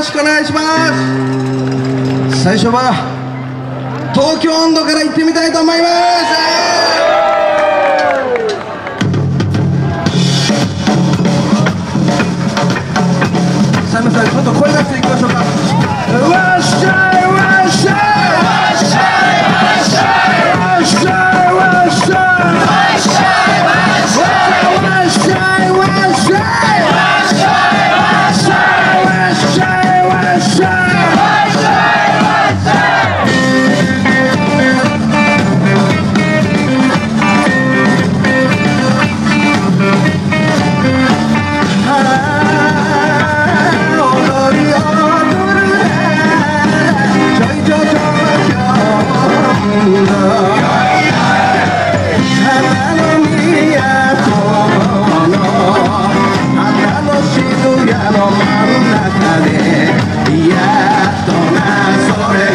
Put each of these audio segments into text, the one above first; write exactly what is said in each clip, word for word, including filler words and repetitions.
ろしくお願いします。最初は東京音頭から行ってみたいと思います。ちょっと声出していきましょうか。わっしゃいわっしゃいわっしゃいわっしゃいやっとなそれよ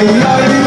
いよい